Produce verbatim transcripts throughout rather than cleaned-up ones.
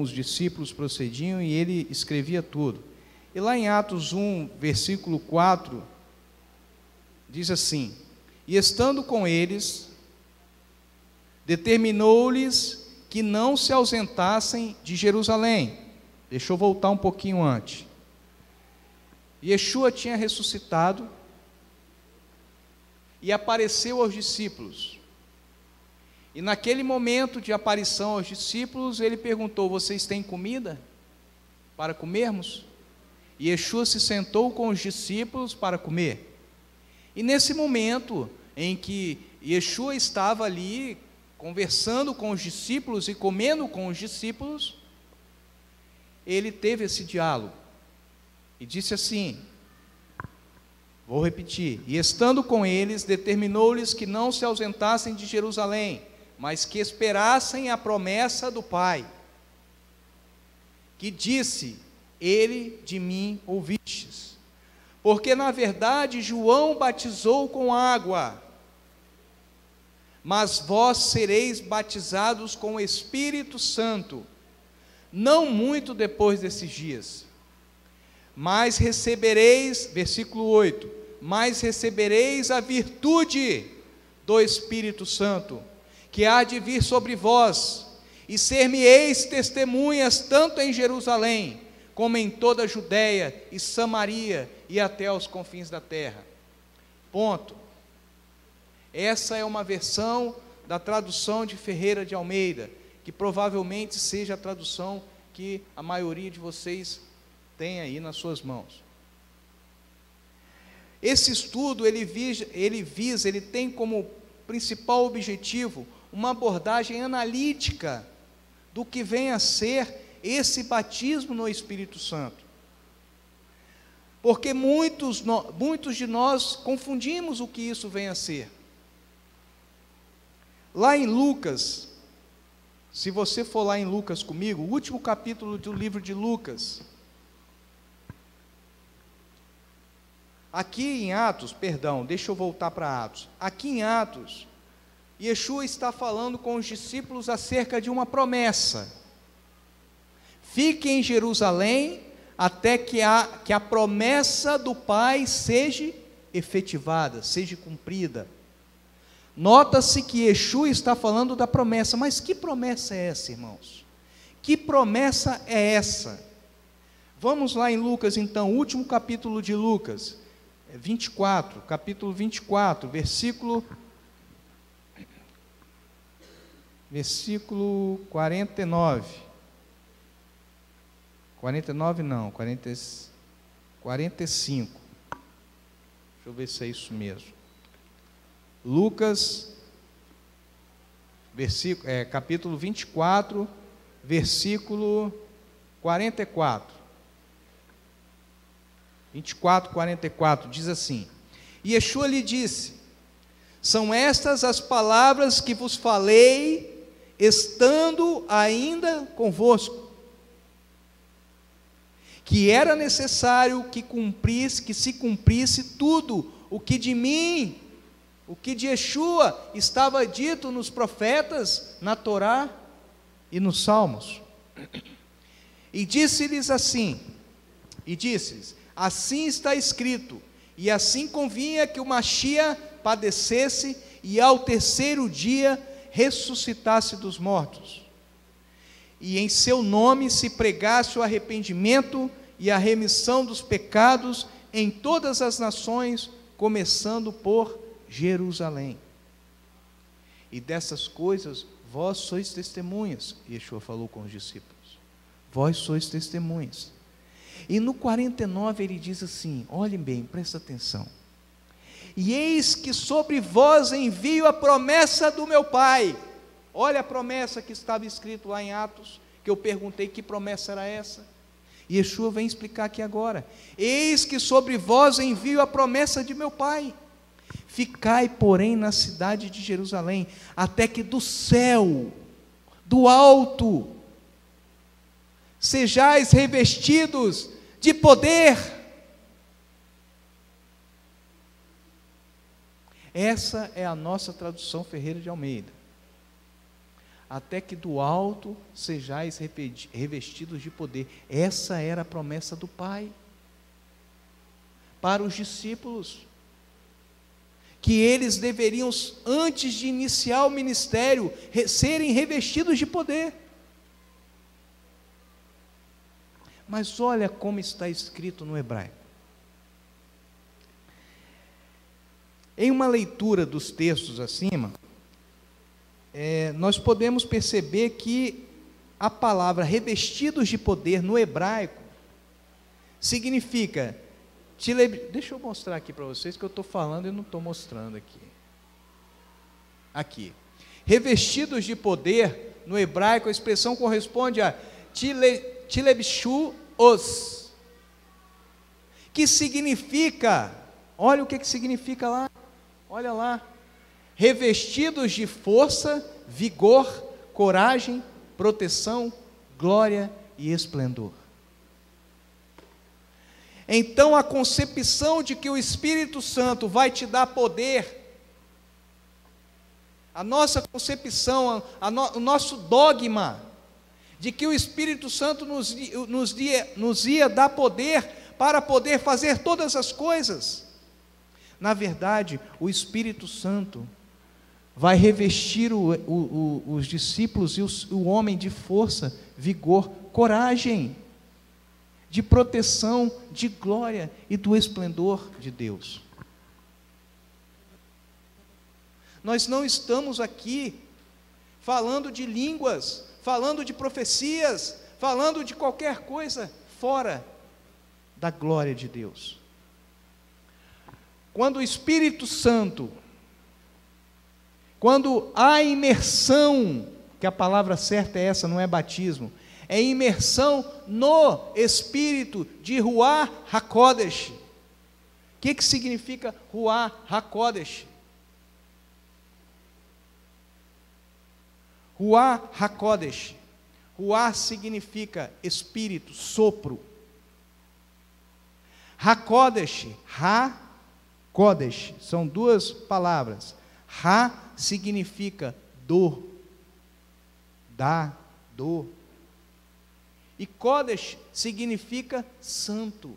os discípulos procediam e ele escrevia tudo. E lá em Atos um, versículo quatro, diz assim: e estando com eles, determinou-lhes que não se ausentassem de Jerusalém. Deixa eu voltar um pouquinho antes. Yeshua tinha ressuscitado e apareceu aos discípulos. E naquele momento de aparição aos discípulos, ele perguntou: vocês têm comida para comermos? E Yeshua se sentou com os discípulos para comer. E nesse momento em que Yeshua estava ali conversando com os discípulos e comendo com os discípulos, ele teve esse diálogo e disse assim, vou repetir: e estando com eles, determinou-lhes que não se ausentassem de Jerusalém, mas que esperassem a promessa do Pai, que disse: ele de mim ouvistes. Porque na verdade João batizou com água, mas vós sereis batizados com o Espírito Santo, não muito depois desses dias. Mas recebereis, versículo oito, mas recebereis a virtude do Espírito Santo, que há de vir sobre vós, e ser-me-eis testemunhas tanto em Jerusalém, como em toda a Judéia e Samaria e até os confins da terra. Ponto. Essa é uma versão da tradução de Ferreira de Almeida, que provavelmente seja a tradução que a maioria de vocês tem aí nas suas mãos. Esse estudo, ele visa, ele visa, ele tem como principal objetivo uma abordagem analítica do que vem a ser esse batismo no Espírito Santo. Porque muitos, muitos de nós confundimos o que isso vem a ser. Lá em Lucas, se você for lá em Lucas comigo, o último capítulo do livro de Lucas. Aqui em Atos, perdão, deixa eu voltar para Atos. Aqui em Atos, Yeshua está falando com os discípulos acerca de uma promessa. Fiquem em Jerusalém até que a, que a promessa do Pai seja efetivada, seja cumprida. Nota-se que Yeshua está falando da promessa, mas que promessa é essa, irmãos? Que promessa é essa? Vamos lá em Lucas então, último capítulo de Lucas, vinte e quatro, capítulo vinte e quatro, versículo, versículo quarenta e nove, quarenta e nove não, quarenta, quarenta e cinco, deixa eu ver se é isso mesmo, Lucas, versículo, é, capítulo vinte e quatro, versículo quarenta e quatro, vinte e quatro, quarenta e quatro, diz assim: e Yeshua lhe disse, são estas as palavras que vos falei, estando ainda convosco, que era necessário que cumprisse, que se cumprisse tudo, o que de mim, o que de Yeshua estava dito nos profetas, na Torá e nos Salmos. E disse-lhes assim, e disse-lhes, assim está escrito, e assim convinha que o Mashiach padecesse e ao terceiro dia ressuscitasse dos mortos, e em seu nome se pregasse o arrependimento e a remissão dos pecados em todas as nações, começando por Jerusalém. E dessas coisas vós sois testemunhas, Yeshua falou com os discípulos, vós sois testemunhas. E no quarenta e nove ele diz assim, olhem bem, presta atenção, e eis que sobre vós envio a promessa do meu Pai. Olha a promessa que estava escrito lá em Atos, que eu perguntei que promessa era essa, e Yeshua vem explicar aqui agora: eis que sobre vós envio a promessa de meu Pai, ficai porém na cidade de Jerusalém, até que do céu, do alto, sejais revestidos de poder. Essa é a nossa tradução Ferreira de Almeida. até que do alto sejais revestidos de poder. Essa era a promessa do Pai para os discípulos, que eles deveriam, antes de iniciar o ministério, serem revestidos de poder. Mas olha como está escrito no hebraico. Em uma leitura dos textos acima, é, nós podemos perceber que a palavra revestidos de poder no hebraico significa... Deixa eu mostrar aqui para vocês, que eu estou falando e não estou mostrando aqui. Aqui. Revestidos de poder, no hebraico, a expressão corresponde a tile, tilebshu os, que significa, olha o que, que significa lá, olha lá, revestidos de força, vigor, coragem, proteção, glória e esplendor. Então a concepção de que o Espírito Santo vai te dar poder, a nossa concepção, a no, o nosso dogma, de que o Espírito Santo nos, nos, nos ia dar poder, para poder fazer todas as coisas. Na verdade, o Espírito Santo vai revestir o, o, o, os discípulos e os, o homem de força, vigor, coragem, de proteção, de glória e do esplendor de Deus. Nós não estamos aqui falando de línguas, falando de profecias, falando de qualquer coisa fora da glória de Deus. Quando o Espírito Santo, quando a imersão, que a palavra certa é essa, não é batismo, é imersão no Espírito de Ruach HaKodesh. O que, que significa Ruach HaKodesh? Ruach HaKodesh. Ruach significa Espírito, sopro. HaKodesh, HaKodesh, são duas palavras. Ha significa do, da, do. E Kodesh significa santo.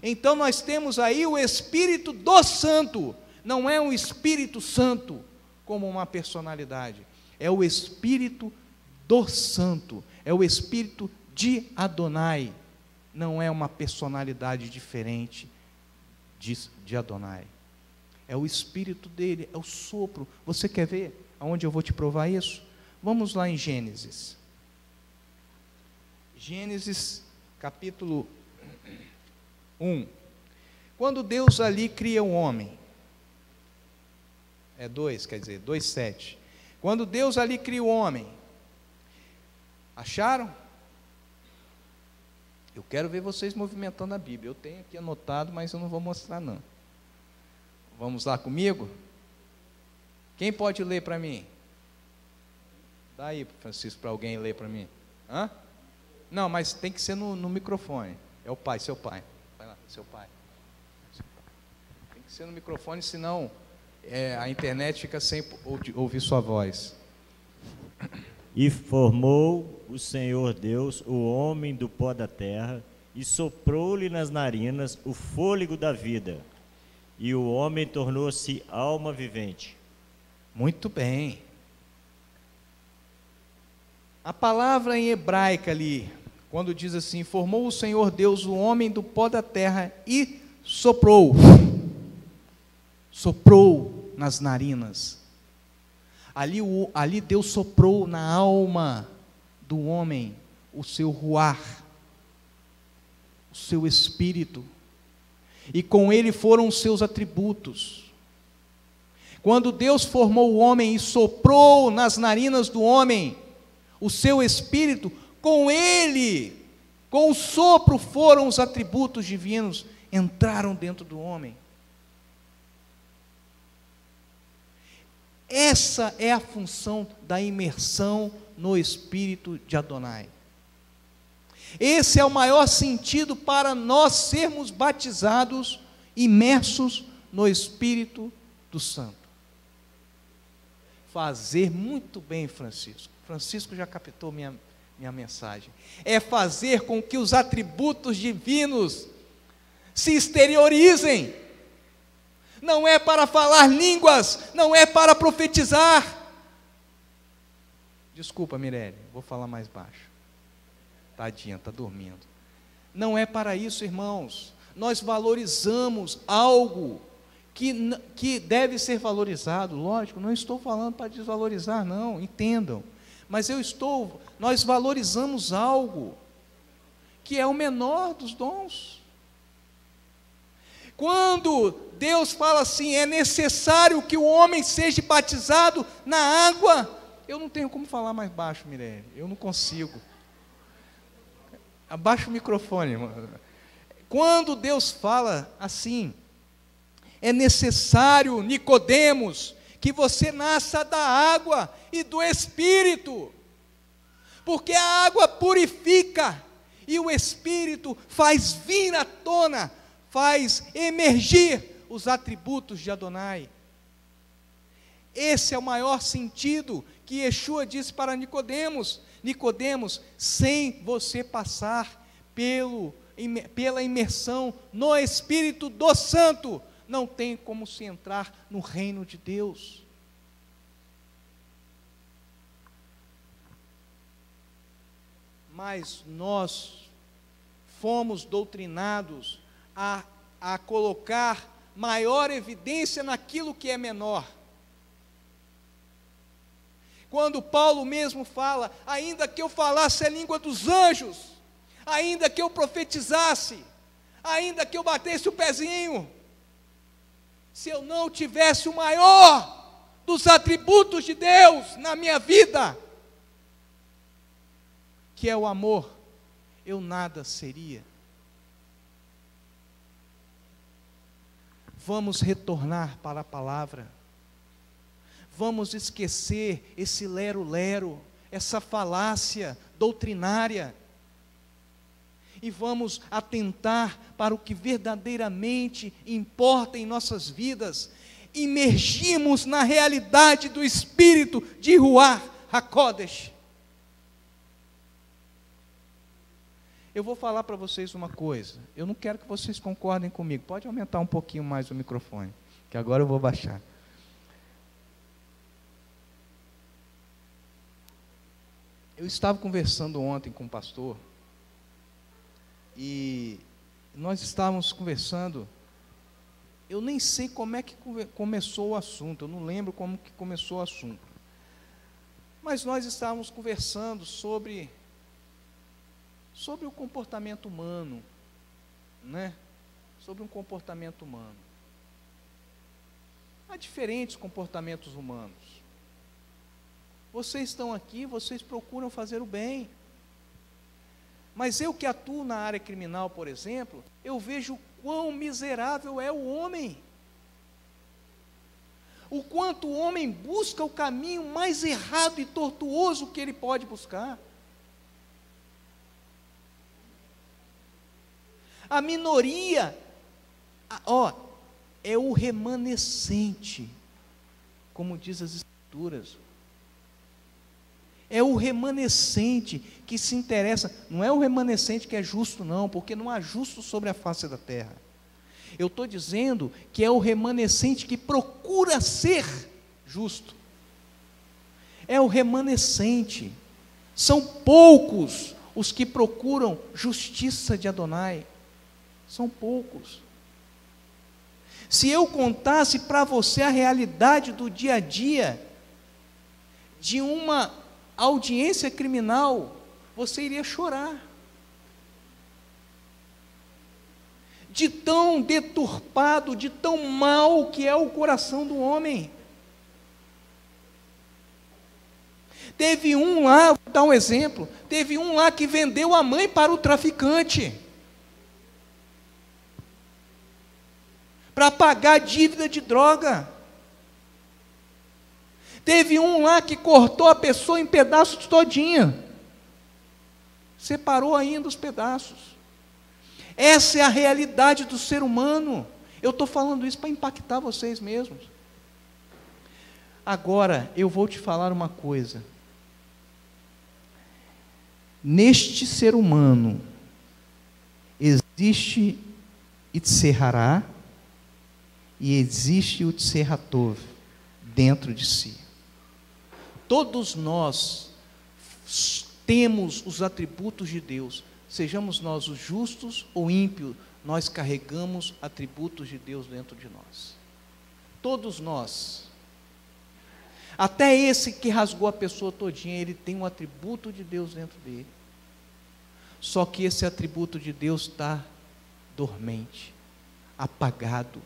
Então nós temos aí o Espírito do Santo. Não é um Espírito Santo como uma personalidade. É o Espírito do Santo. É o Espírito de Adonai. Não é uma personalidade diferente de, de Adonai. É o Espírito dele, é o sopro. Você quer ver aonde eu vou te provar isso? Vamos lá em Gênesis. Gênesis capítulo um, quando Deus ali cria o homem, é dois, quer dizer, dois, sete, quando Deus ali cria o homem, acharam? Eu quero ver vocês movimentando a Bíblia, eu tenho aqui anotado, mas eu não vou mostrar não. Vamos lá comigo? Quem pode ler para mim? Dá aí, Francisco, para alguém ler para mim. Hã? Não, mas tem que ser no, no microfone. É o pai, seu pai. Vai lá, seu pai. Seu pai. Tem que ser no microfone, senão é, a internet fica sem ouvir sua voz. E formou o Senhor Deus o homem do pó da terra, e soprou-lhe nas narinas o fôlego da vida, e o homem tornou-se alma vivente. Muito bem. A palavra em hebraica ali, quando diz assim, formou o Senhor Deus o homem do pó da terra e soprou, soprou nas narinas, ali, o, ali Deus soprou na alma do homem o seu ruar, o seu espírito, e com ele foram os seus atributos. Quando Deus formou o homem e soprou nas narinas do homem o seu espírito, com ele, com o sopro, foram os atributos divinos, entraram dentro do homem. Essa é a função da imersão no Espírito de Adonai. Esse é o maior sentido para nós sermos batizados, imersos no Espírito do Santo. fazer, muito bem, Francisco, Francisco já captou minha, minha mensagem, é fazer com que os atributos divinos se exteriorizem. Não é para falar línguas, não é para profetizar. Desculpa, Mirelle, vou falar mais baixo. Tadinha, está dormindo. Não é para isso, irmãos. Nós valorizamos algo que, que deve ser valorizado, lógico, não estou falando para desvalorizar, não, entendam. Mas eu estou, nós valorizamos algo que é o menor dos dons. Quando Deus fala assim, é necessário que o homem seja batizado na água. Eu não tenho como falar mais baixo, Mirelle, eu não consigo. Abaixa o microfone, irmão. Quando Deus fala assim, é necessário, Nicodemos, que você nasça da água e do Espírito, porque a água purifica e o Espírito faz vir à tona, faz emergir os atributos de Adonai. Esse é o maior sentido que Yeshua disse para Nicodemos: Nicodemos, sem você passar pelo, pela imersão no Espírito do Santo, não tem como se entrar no reino de Deus. Mas nós fomos doutrinados a, a colocar maior evidência naquilo que é menor. Quando Paulo mesmo fala, ainda que eu falasse a língua dos anjos, ainda que eu profetizasse, ainda que eu batesse o pezinho, se eu não tivesse o maior dos atributos de Deus na minha vida, que é o amor, eu nada seria. Vamos retornar para a palavra. Vamos esquecer esse lero-lero, essa falácia doutrinária, e vamos atentar para o que verdadeiramente importa em nossas vidas. Imergimos na realidade do Espírito de Ruach HaKodesh. Eu vou falar para vocês uma coisa, eu não quero que vocês concordem comigo, pode aumentar um pouquinho mais o microfone, que agora eu vou baixar. Eu estava conversando ontem com um pastor, e nós estávamos conversando, eu nem sei como é que come, começou o assunto, eu não lembro como que começou o assunto, mas nós estávamos conversando sobre, sobre o comportamento humano, né? Sobre um comportamento humano. Há diferentes comportamentos humanos. Vocês estão aqui, vocês procuram fazer o bem. Mas eu que atuo na área criminal, por exemplo, eu vejo o quão miserável é o homem. O quanto o homem busca o caminho mais errado e tortuoso que ele pode buscar. A minoria, ó, é o remanescente, como diz as Escrituras. É o remanescente que se interessa, não é o remanescente que é justo não, porque não há justo sobre a face da terra. Eu estou dizendo que é o remanescente que procura ser justo. É o remanescente, são poucos os que procuram justiça de Adonai, são poucos. Se eu contasse para você a realidade do dia a dia, de uma audiência criminal, você iria chorar, de tão deturpado, de tão mau que é o coração do homem. Teve um lá, vou dar um exemplo, teve um lá que vendeu a mãe para o traficante, para pagar a dívida de droga. Teve um lá que cortou a pessoa em pedaços todinha, separou ainda os pedaços. Essa é a realidade do ser humano. Eu estou falando isso para impactar vocês mesmos. Agora, eu vou te falar uma coisa. Neste ser humano existe Itzerará e existe o Tzerratov dentro de si. Todos nós temos os atributos de Deus, sejamos nós os justos ou ímpios, nós carregamos atributos de Deus dentro de nós. Todos nós. Até esse que rasgou a pessoa todinha, ele tem um atributo de Deus dentro dele. Só que esse atributo de Deus está dormente, apagado.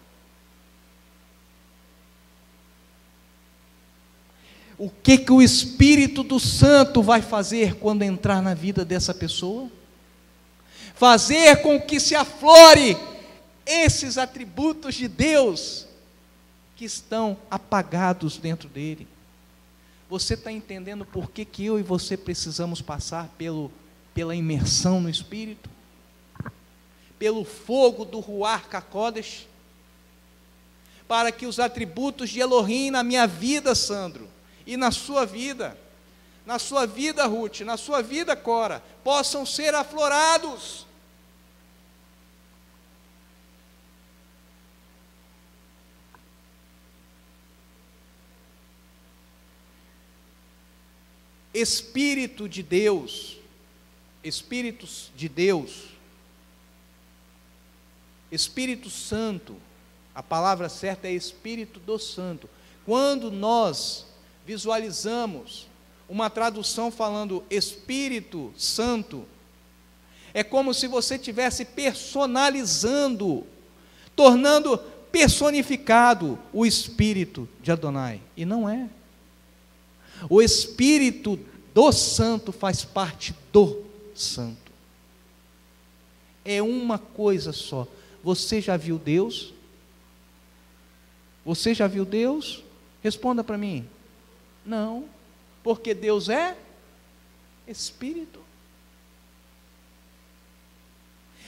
O que que o Espírito do Santo vai fazer quando entrar na vida dessa pessoa? Fazer com que se aflore esses atributos de Deus que estão apagados dentro dele. Você está entendendo por que que eu e você precisamos passar pelo, pela imersão no Espírito? Pelo fogo do Ruach HaKodesh? Para que os atributos de Elohim na minha vida, Sandro, e na sua vida, na sua vida, Ruth, na sua vida, Cora, possam ser aflorados. Espírito de Deus, Espíritos de Deus, Espírito Santo, a palavra certa é Espírito do Santo. Quando nós visualizamos uma tradução falando Espírito Santo, é como se você estivesse personalizando, tornando personificado o Espírito de Adonai, e não é. O Espírito do Santo faz parte do Santo. É uma coisa só. Você já viu Deus? Você já viu Deus? Responda para mim. Não. Porque Deus é Espírito.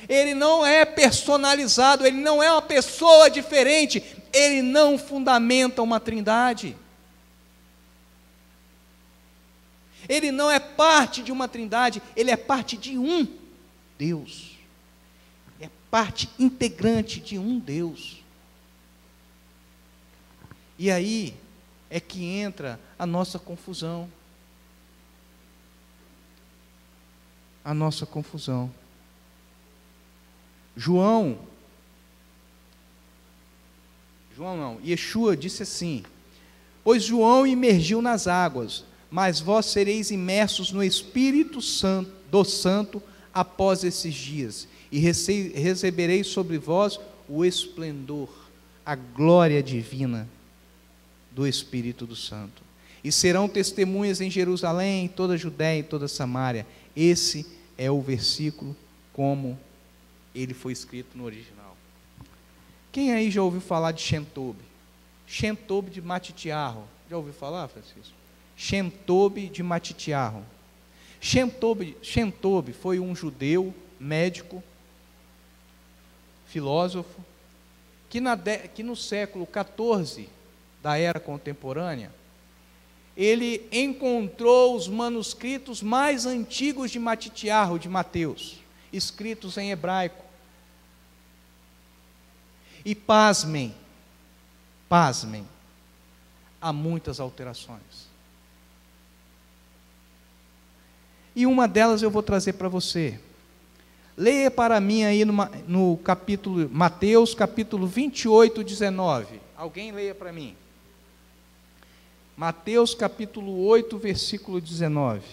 Ele não é personalizado, ele não é uma pessoa diferente, ele não fundamenta uma trindade. Ele não é parte de uma trindade, ele é parte de um Deus. É parte integrante de um Deus. E aí é que entra a nossa confusão. A nossa confusão. João, João não, Yeshua disse assim: pois João imergiu nas águas, mas vós sereis imersos no Espírito Santo, do Santo, após esses dias, e rece- recebereis sobre vós o esplendor, a glória divina do Espírito do Santo. E serão testemunhas em Jerusalém, em toda a Judéia e toda a Samaria. Esse é o versículo como ele foi escrito no original. Quem aí já ouviu falar de Shentoube? Shentoube de Matityahu. Já ouviu falar, Francisco? Shentoube de Matityahu. Shentoube, Shentoube foi um judeu, médico, filósofo, que, na de, que no século quatorze da era contemporânea, ele encontrou os manuscritos mais antigos de Matityahu, de Mateus, escritos em hebraico. E pasmem, pasmem, há muitas alterações. E uma delas eu vou trazer para você. Leia para mim aí no, no capítulo, Mateus, capítulo vinte e oito, dezenove. Alguém leia para mim. Mateus, capítulo oito, versículo dezenove.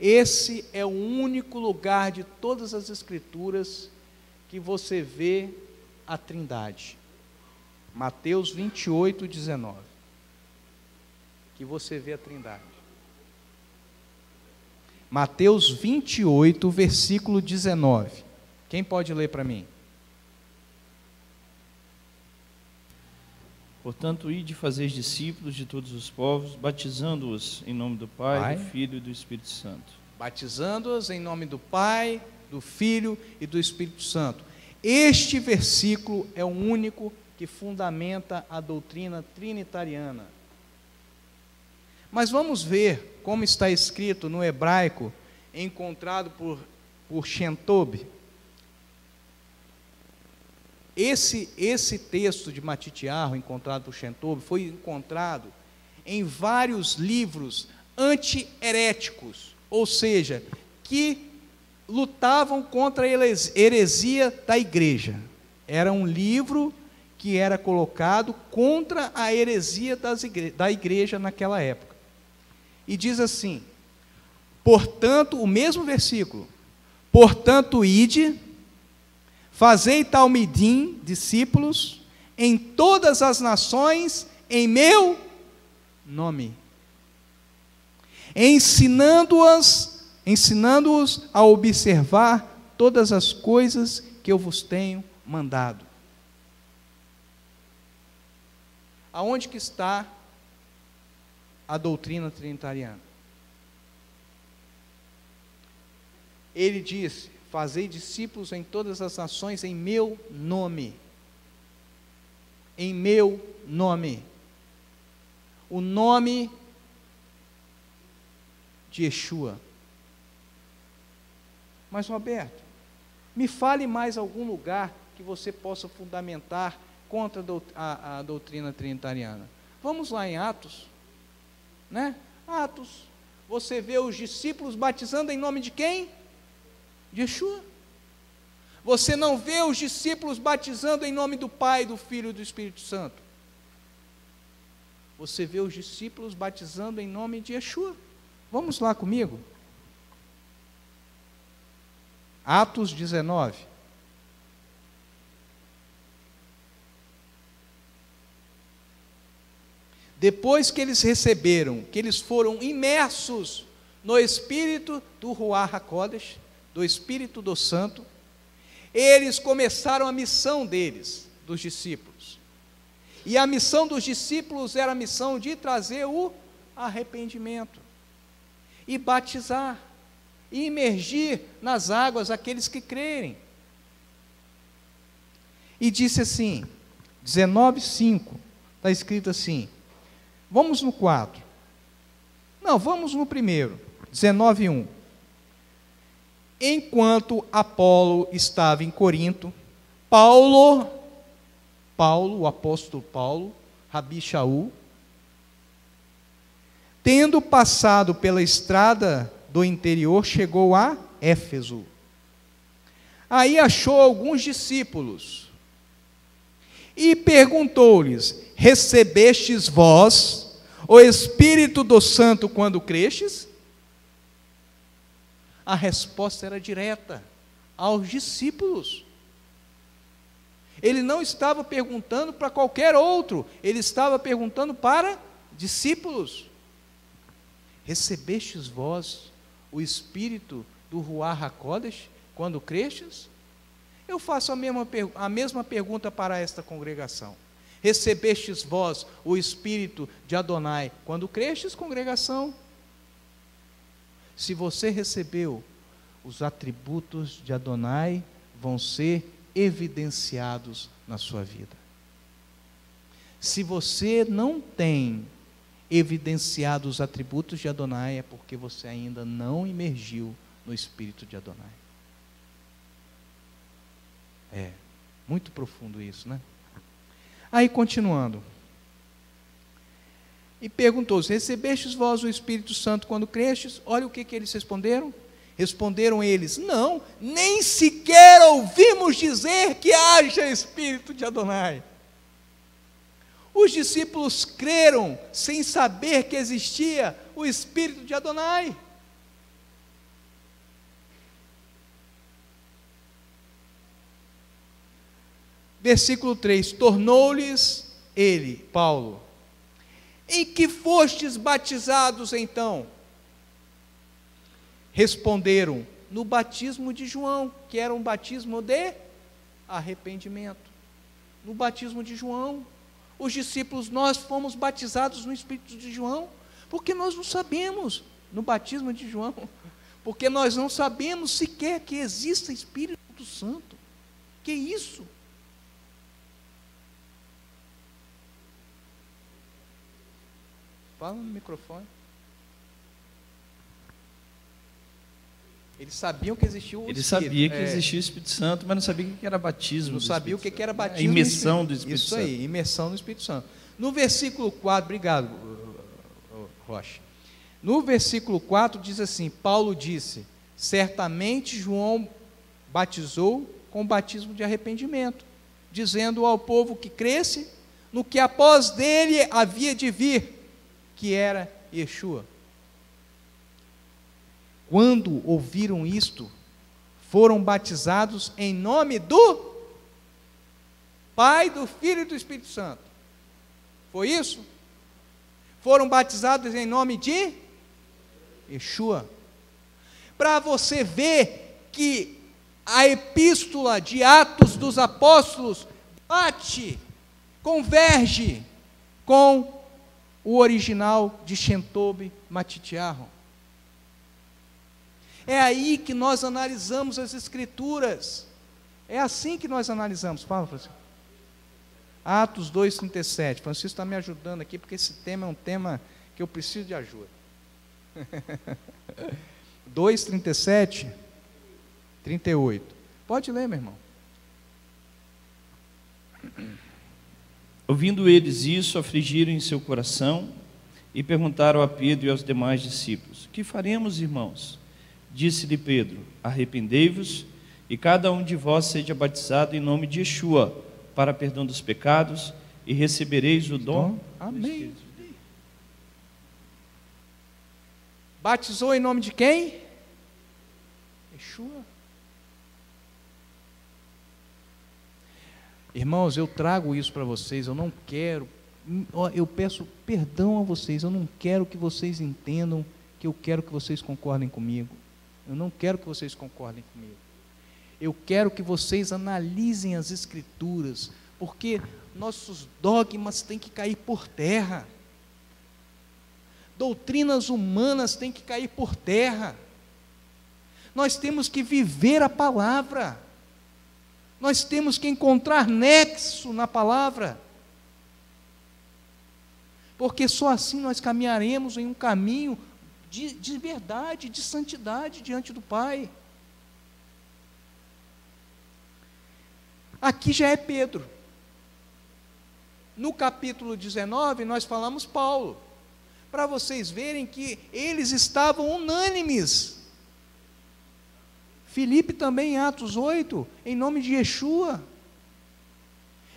Esse é o único lugar de todas as Escrituras que você vê a Trindade. Mateus vinte e oito, dezenove, que você vê a Trindade. Mateus vinte e oito, versículo dezenove. Quem pode ler para mim? Portanto, ide fazer discípulos de todos os povos, batizando-os em nome do Pai, Pai, do Filho e do Espírito Santo. Batizando-os em nome do Pai, do Filho e do Espírito Santo. Este versículo é o único que fundamenta a doutrina trinitariana. Mas vamos ver como está escrito no hebraico, encontrado por, por Shentoube. Esse, esse texto de Matityahu, encontrado por Shentoube, foi encontrado em vários livros anti-heréticos, ou seja, que lutavam contra a heresia da igreja. Era um livro que era colocado contra a heresia das igre- da igreja naquela época. E diz assim, portanto, o mesmo versículo, portanto, ide, fazei talmidim, discípulos, em todas as nações, em meu nome, ensinando-as, ensinando-os a observar todas as coisas que eu vos tenho mandado. Aonde que está a doutrina trinitariana? Ele disse, fazei discípulos em todas as nações em meu nome. Em meu nome. O nome de Yeshua. Mas Roberto, me fale mais algum lugar que você possa fundamentar contra a, a doutrina trinitariana. Vamos lá em Atos, né? Atos, você vê os discípulos batizando em nome de quem? De Yeshua. Você não vê os discípulos batizando em nome do Pai, do Filho e do Espírito Santo. Você vê os discípulos batizando em nome de Yeshua. Vamos lá comigo. Atos dezenove. Depois que eles receberam, que eles foram imersos no Espírito do Ruach HaKodesh, do Espírito do Santo, eles começaram a missão deles, dos discípulos. E a missão dos discípulos era a missão de trazer o arrependimento, e batizar, e imergir nas águas aqueles que crerem. E disse assim, dezenove, cinco, está escrito assim, vamos no quatro, não, vamos no primeiro, dezenove, um. Enquanto Apolo estava em Corinto, Paulo, Paulo, o apóstolo Paulo, Rabi Shaul, tendo passado pela estrada do interior, chegou a Éfeso. Aí achou alguns discípulos e perguntou-lhes, recebestes vós o Espírito do Santo quando crestes? A resposta era direta, aos discípulos. Ele não estava perguntando para qualquer outro, ele estava perguntando para discípulos. Recebestes vós o Espírito do Ruach HaKodesh quando crestes? Eu faço a mesma, a mesma pergunta para esta congregação. Recebestes vós o Espírito de Adonai quando crestes, congregação? Se você recebeu, os atributos de Adonai vão ser evidenciados na sua vida. Se você não tem evidenciado os atributos de Adonai, é porque você ainda não imergiu no Espírito de Adonai. É, muito profundo isso, né? Aí, continuando. E perguntou-se, recebestes vós o Espírito Santo quando crestes? Olha o que, que eles responderam. Responderam eles, não, nem sequer ouvimos dizer que haja Espírito de Adonai. Os discípulos creram sem saber que existia o Espírito de Adonai. Versículo três, tornou-lhes ele, Paulo, em que fostes batizados então? Responderam, no batismo de João, que era um batismo de arrependimento. No batismo de João, os discípulos, nós fomos batizados no Espírito de João, porque nós não sabemos, no batismo de João, porque nós não sabemos sequer que exista Espírito Santo. Que isso? Fala no microfone. Eles sabiam que existia o Espírito. Eles sabiam que existia o Espírito Santo, mas não sabiam o que era batismo. Não sabiam o que era batismo. Imersão do Espírito Santo. Isso aí, imersão no Espírito Santo. No versículo quatro, obrigado, Rocha. No versículo quatro diz assim, Paulo disse, certamente João batizou com batismo de arrependimento, dizendo ao povo que cresce no que após dele havia de vir, que era Yeshua. Quando ouviram isto, foram batizados em nome do Pai, do Filho e do Espírito Santo. Foi isso? Foram batizados em nome de Yeshua. Para você ver que a epístola de Atos dos Apóstolos bate, converge com o original de Shentoube, Matityahu. É aí que nós analisamos as Escrituras. É assim que nós analisamos. Fala, Francisco. Atos dois, trinta e sete. Francisco está me ajudando aqui, porque esse tema é um tema que eu preciso de ajuda. dois, trinta e sete, trinta e oito. Pode ler, meu irmão. Ouvindo eles isso, afligiram em seu coração e perguntaram a Pedro e aos demais discípulos, que faremos, irmãos? Disse-lhe Pedro, arrependei-vos e cada um de vós seja batizado em nome de Yeshua, para perdão dos pecados, e recebereis o dom. Amém. Batizou em nome de quem? Yeshua. Irmãos, eu trago isso para vocês, eu não quero, eu peço perdão a vocês, eu não quero que vocês entendam que eu quero que vocês concordem comigo. Eu não quero que vocês concordem comigo. Eu quero que vocês analisem as Escrituras, porque nossos dogmas têm que cair por terra. Doutrinas humanas têm que cair por terra. Nós temos que viver a palavra. Nós temos que encontrar nexo na palavra. Porque só assim nós caminharemos em um caminho De, de verdade, de santidade diante do Pai. Aqui já é Pedro. No capítulo dezenove, nós falamos Paulo, para vocês verem que eles estavam unânimes. Filipe também, em Atos oito, em nome de Yeshua.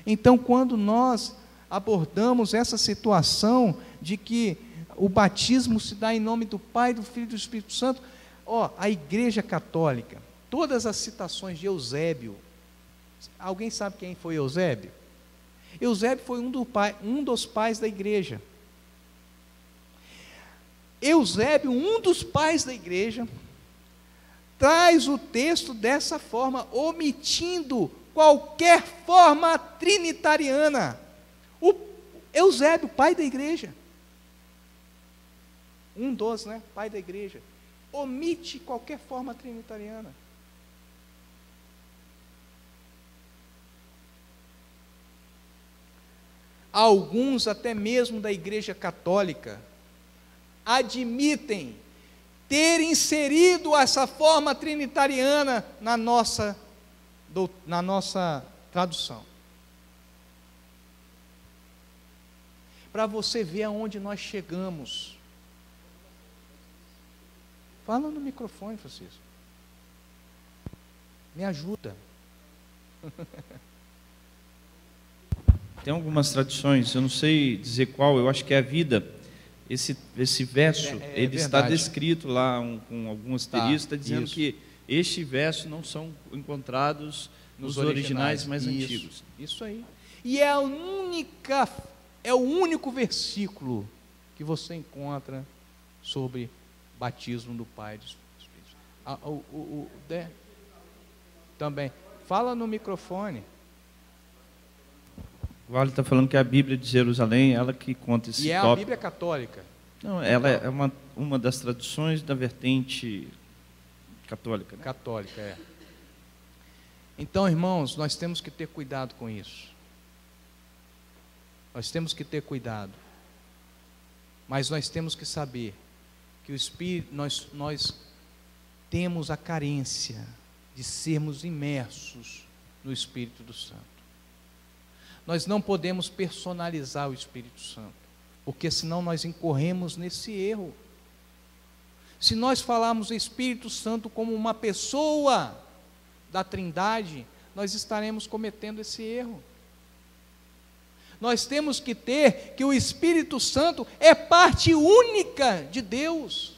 Então, quando nós abordamos essa situação de que o batismo se dá em nome do Pai, do Filho e do Espírito Santo. Ó, a Igreja Católica, todas as citações de Eusébio, alguém sabe quem foi Eusébio? Eusébio foi um, do pai, um dos pais da Igreja. Eusébio, um dos pais da Igreja, traz o texto dessa forma, omitindo qualquer forma trinitariana. O Eusébio, pai da Igreja, um dos, né, pai da Igreja, omite qualquer forma trinitariana. Alguns, até mesmo da Igreja Católica, admitem ter inserido essa forma trinitariana na nossa, na nossa tradução. Para você ver aonde nós chegamos. Fala no microfone, Francisco. Me ajuda. Tem algumas traduções, eu não sei dizer qual, eu acho que é a vida. Esse, esse verso, é, é, ele é está descrito lá um, com algum asterisco, tá, está dizendo isso. Que este verso não são encontrados nos, nos originais, originais mais isso, antigos. Isso aí. E é, a única, é o único versículo que você encontra sobre batismo do Pai do Espírito. Ah, o, o, o, de... Também. Fala no microfone. O Vale está falando que a Bíblia de Jerusalém, ela que conta esse tópico. E é tópico. A Bíblia católica? Não, ela é uma, uma das traduções da vertente católica. Né? Católica, é. Então, irmãos, nós temos que ter cuidado com isso. Nós temos que ter cuidado. Mas nós temos que saber que o Espírito, nós, nós temos a carência de sermos imersos no Espírito do Santo. Nós não podemos personalizar o Espírito Santo, porque senão nós incorremos nesse erro. Se nós falarmos o Espírito Santo como uma pessoa da Trindade, nós estaremos cometendo esse erro. Nós temos que ter que o Espírito Santo é parte única de Deus.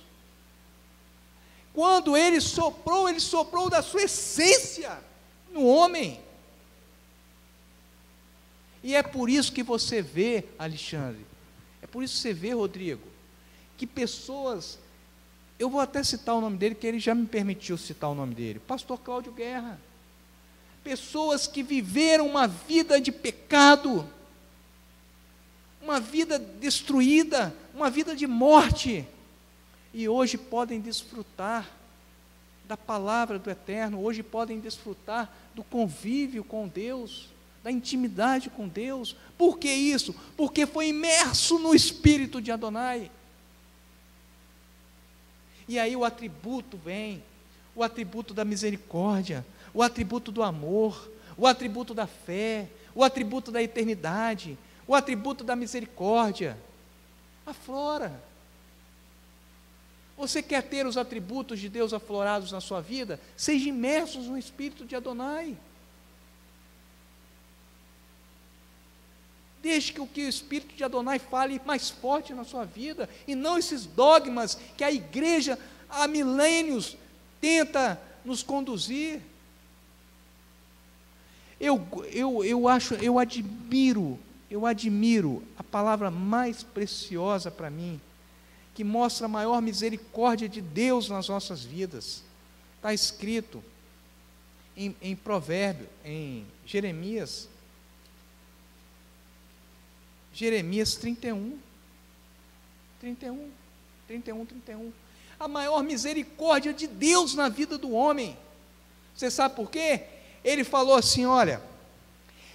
Quando Ele soprou, Ele soprou da sua essência no homem. E é por isso que você vê, Alexandre, é por isso que você vê, Rodrigo, que pessoas, eu vou até citar o nome dele, que ele já me permitiu citar o nome dele, pastor Cláudio Guerra, pessoas que viveram uma vida de pecado, uma vida destruída, uma vida de morte, e hoje podem desfrutar da palavra do Eterno, hoje podem desfrutar do convívio com Deus, da intimidade com Deus. Por que isso? Porque foi imerso no Espírito de Adonai. E aí o atributo vem, o atributo da misericórdia, o atributo do amor, o atributo da fé, o atributo da eternidade, o atributo da misericórdia, aflora. Você quer ter os atributos de Deus aflorados na sua vida? Seja imersos no Espírito de Adonai. Deixe que o que o Espírito de Adonai fale mais forte na sua vida, e não esses dogmas que a igreja há milênios tenta nos conduzir. Eu, eu, eu acho, eu admiro, eu admiro a palavra mais preciosa para mim, que mostra a maior misericórdia de Deus nas nossas vidas. Está escrito em, em Provérbio, em Jeremias, Jeremias trinta e um, trinta e um, trinta e um, trinta e um, a maior misericórdia de Deus na vida do homem. Você sabe por quê? Ele falou assim, olha,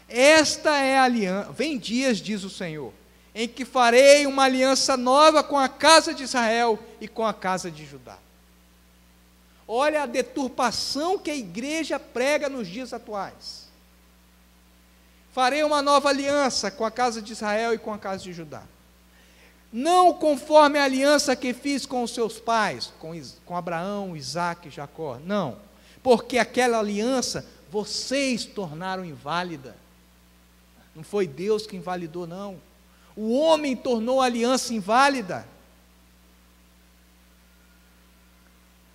esta é a aliança, vem dias, diz o Senhor, em que farei uma aliança nova com a casa de Israel e com a casa de Judá. Olha a deturpação que a igreja prega nos dias atuais. Farei uma nova aliança com a casa de Israel e com a casa de Judá. Não conforme a aliança que fiz com os seus pais, com, Is, com Abraão, Isaque e Jacó. Não, porque aquela aliança vocês tornaram inválida. Não foi Deus que invalidou, não. O homem tornou a aliança inválida.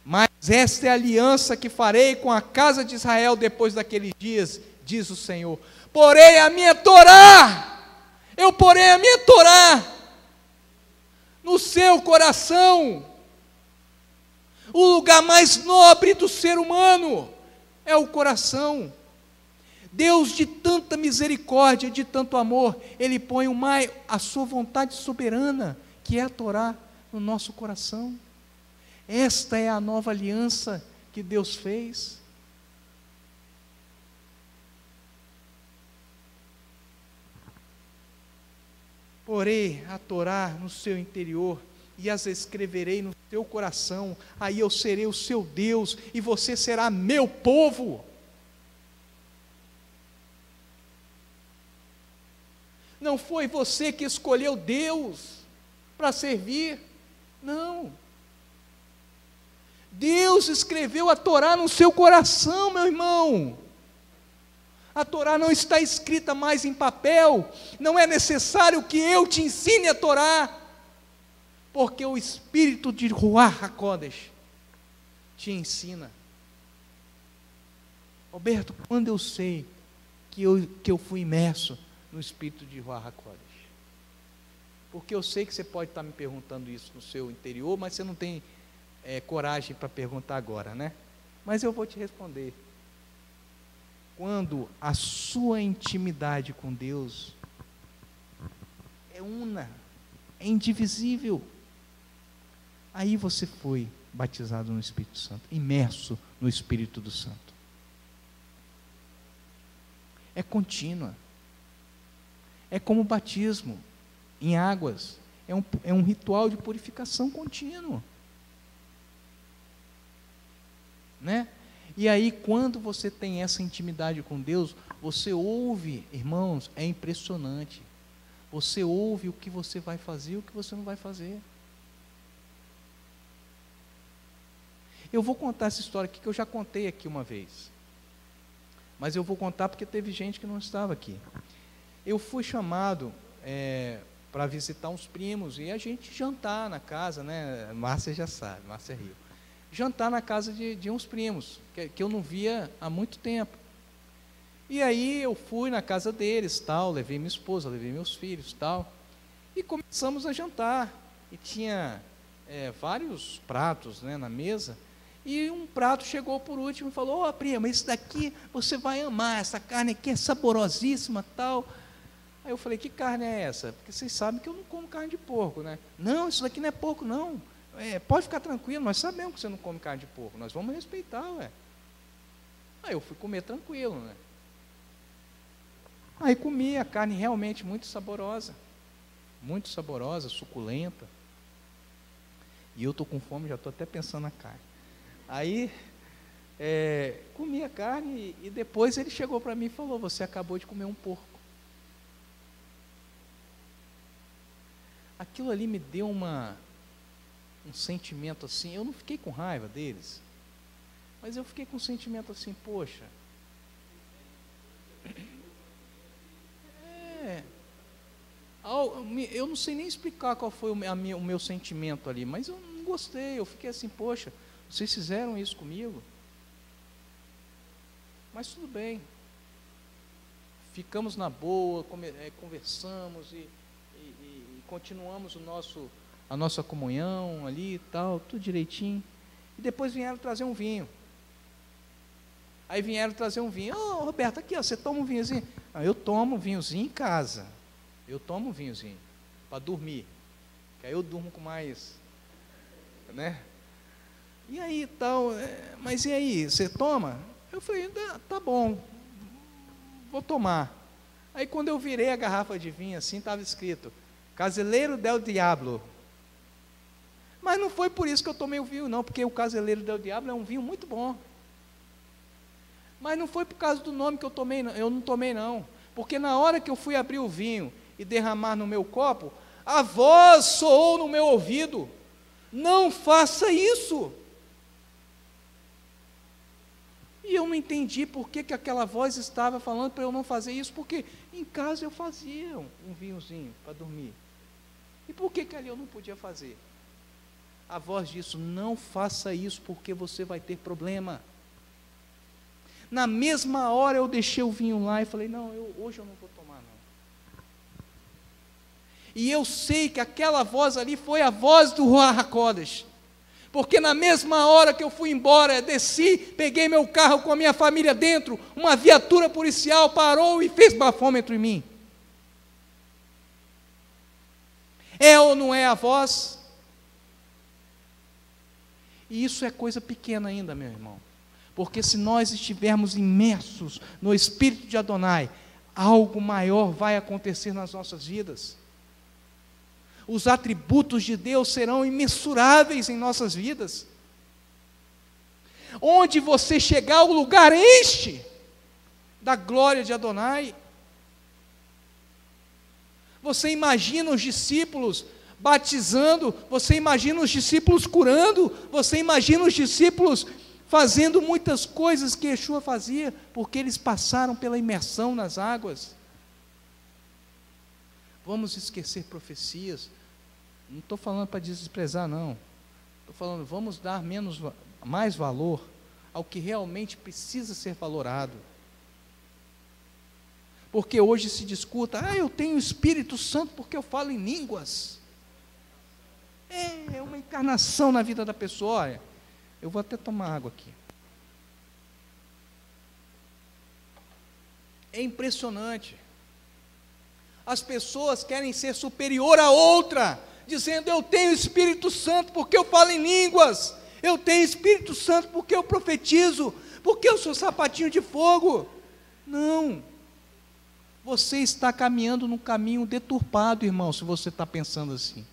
Mas esta é a aliança que farei com a casa de Israel depois daqueles dias, diz o Senhor. Porei a minha Torá, eu porei a minha Torá no seu coração. O lugar mais nobre do ser humano é o coração. Deus, de tanta misericórdia, de tanto amor, Ele põe uma, a sua vontade soberana, que é a Torá, no nosso coração. Esta é a nova aliança que Deus fez. Porei a Torá no seu interior e as escreverei no teu coração. Aí eu serei o seu Deus e você será meu povo. Não foi você que escolheu Deus para servir, não. Deus escreveu a Torá no seu coração, meu irmão. A Torá não está escrita mais em papel, não é necessário que eu te ensine a Torá, porque o Espírito de Ruach HaKodesh te ensina. Roberto, quando eu sei que eu, que eu fui imerso no Espírito de Ruach HaKodesh? Porque eu sei que você pode estar me perguntando isso no seu interior, mas você não tem é, coragem para perguntar agora, né? Mas eu vou te responder. Quando a sua intimidade com Deus é una, é indivisível, aí você foi batizado no Espírito Santo, imerso no Espírito do Santo. é contínua. É como o batismo em águas. É um, é um ritual de purificação contínuo. Né? E aí, quando você tem essa intimidade com Deus, você ouve, irmãos, é impressionante. Você ouve o que você vai fazer e o que você não vai fazer. Eu vou contar essa história aqui, que eu já contei aqui uma vez. Mas eu vou contar porque teve gente que não estava aqui. Eu fui chamado é, para visitar uns primos e a gente jantar na casa, né? Márcia já sabe, Márcia Rio. Jantar na casa de, de uns primos, que, que eu não via há muito tempo. E aí eu fui na casa deles, tal, levei minha esposa, levei meus filhos, tal. E começamos a jantar. E tinha é, vários pratos, né, na mesa. E um prato chegou por último e falou: ó, prima, esse daqui você vai amar, essa carne aqui é saborosíssima, tal. Aí eu falei: que carne é essa? Porque vocês sabem que eu não como carne de porco, né? Não, isso daqui não é porco, não. É, pode ficar tranquilo, nós sabemos que você não come carne de porco, nós vamos respeitar, ué. Aí eu fui comer tranquilo, né? Aí comi a carne realmente muito saborosa, muito saborosa, suculenta. E eu estou com fome, já estou até pensando na carne. Aí, é, comi a carne e depois ele chegou para mim e falou: você acabou de comer um porco. Aquilo ali me deu uma, um sentimento assim, eu não fiquei com raiva deles, mas eu fiquei com um sentimento assim, poxa, é, eu não sei nem explicar qual foi o meu, o meu sentimento ali, mas eu não gostei, eu fiquei assim, poxa, vocês fizeram isso comigo? Mas tudo bem. Ficamos na boa, conversamos e, e, e continuamos o nosso, a nossa comunhão ali e tal, tudo direitinho. E depois vieram trazer um vinho. Aí vieram trazer um vinho. Ô, Roberto, aqui, ó, você toma um vinhozinho? Ah, eu tomo um vinhozinho em casa. Eu tomo um vinhozinho para dormir. Que aí eu durmo com mais... né? E aí, tal, mas e aí, você toma? Eu falei: tá bom, vou tomar. Aí, quando eu virei a garrafa de vinho, assim, estava escrito: Caseleiro del Diablo. Mas não foi por isso que eu tomei o vinho, não, porque o Caseleiro del Diablo é um vinho muito bom. Mas não foi por causa do nome que eu tomei, não. Eu não tomei, não. Porque na hora que eu fui abrir o vinho e derramar no meu copo, a voz soou no meu ouvido: não faça isso. E eu não entendi por que, que aquela voz estava falando para eu não fazer isso, porque em casa eu fazia um vinhozinho para dormir. E por que, que ali eu não podia fazer? A voz disse: não faça isso, porque você vai ter problema. Na mesma hora eu deixei o vinho lá e falei: não, eu, hoje eu não vou tomar, não. E eu sei que aquela voz ali foi a voz do Ruach HaKodesh. Porque na mesma hora que eu fui embora, desci, peguei meu carro com a minha família dentro, uma viatura policial parou e fez bafômetro em mim. É ou não é a voz? E isso é coisa pequena ainda, meu irmão. Porque se nós estivermos imersos no Espírito de Adonai, algo maior vai acontecer nas nossas vidas. Os atributos de Deus serão imensuráveis em nossas vidas. Onde você chegar, o lugar enche da glória de Adonai. Você imagina os discípulos batizando, você imagina os discípulos curando, você imagina os discípulos fazendo muitas coisas que Yeshua fazia, porque eles passaram pela imersão nas águas. Vamos esquecer profecias. Não estou falando para desprezar, não. Estou falando, vamos dar menos, mais valor ao que realmente precisa ser valorado. Porque hoje se discuta: ah, eu tenho o Espírito Santo porque eu falo em línguas. É, é uma encarnação na vida da pessoa. Olha, eu vou até tomar água aqui. É impressionante. As pessoas querem ser superior a outra, dizendo: eu tenho Espírito Santo porque eu falo em línguas, eu tenho Espírito Santo porque eu profetizo, porque eu sou sapatinho de fogo. Não, Você está caminhando num caminho deturpado, irmão, se você está pensando assim.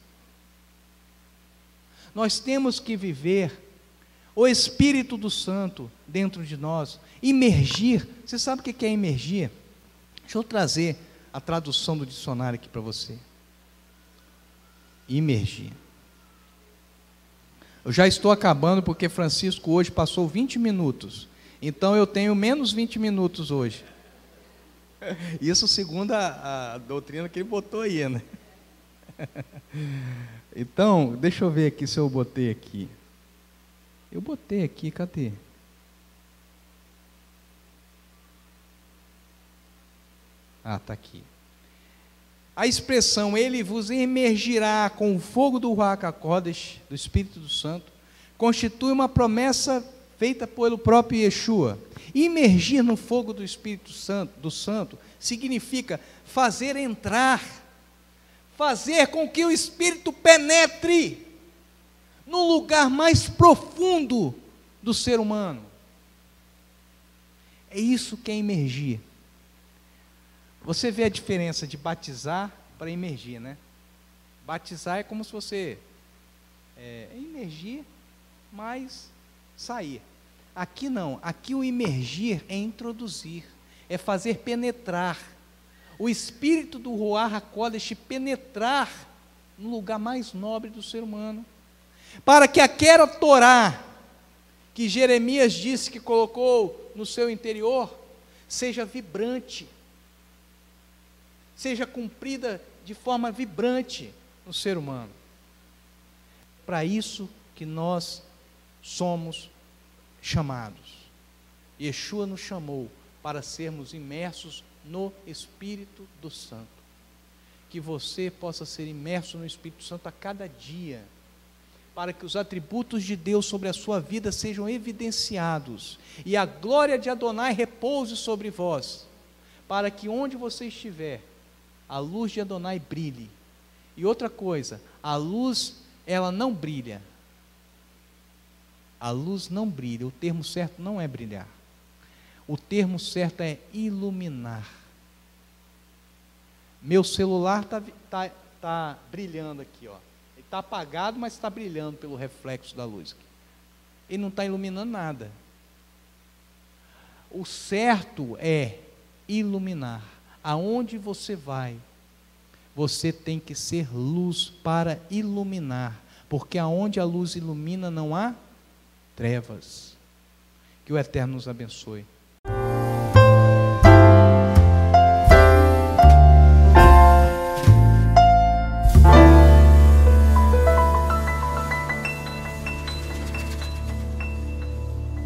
Nós temos que viver o Espírito do Santo dentro de nós, imergir. Você sabe o que é imergir? Deixa eu trazer a tradução do dicionário aqui para você. Imergir. Eu já estou acabando porque Francisco hoje passou vinte minutos. Então eu tenho menos vinte minutos hoje. Isso segundo a, a doutrina que ele botou aí, né? Então, deixa eu ver aqui se eu botei aqui. Eu botei aqui, cadê? Ah, tá aqui. A expressão, ele vos imergirá com o fogo do Ruach HaKodesh, do Espírito do Santo, constitui uma promessa feita pelo próprio Yeshua. Imergir no fogo do Espírito Santo, do Santo, significa fazer entrar, fazer com que o Espírito penetre no lugar mais profundo do ser humano. É isso que é imergir. Você vê a diferença de batizar para imergir, né? Batizar é como se você é, imergir, mas sair. Aqui não, aqui o imergir é introduzir, é fazer penetrar, o espírito do Ruach HaKodesh penetrar no lugar mais nobre do ser humano, para que aquela Torá, que Jeremias disse que colocou no seu interior, seja vibrante, seja cumprida de forma vibrante no ser humano. Para isso que nós somos chamados. Yeshua nos chamou para sermos imersos no Espírito do Santo. Que você possa ser imerso no Espírito Santo a cada dia, para que os atributos de Deus sobre a sua vida sejam evidenciados, e a glória de Adonai repouse sobre vós, para que onde você estiver, a luz de Adonai brilhe. E outra coisa, a luz, ela não brilha. A luz não brilha, o termo certo não é brilhar. O termo certo é iluminar. Meu celular está tá, tá brilhando aqui, ó. Ele está apagado, mas está brilhando pelo reflexo da luz. Ele não está iluminando nada. O certo é iluminar. Aonde você vai, você tem que ser luz para iluminar, porque aonde a luz ilumina não há trevas. Que o Eterno nos abençoe.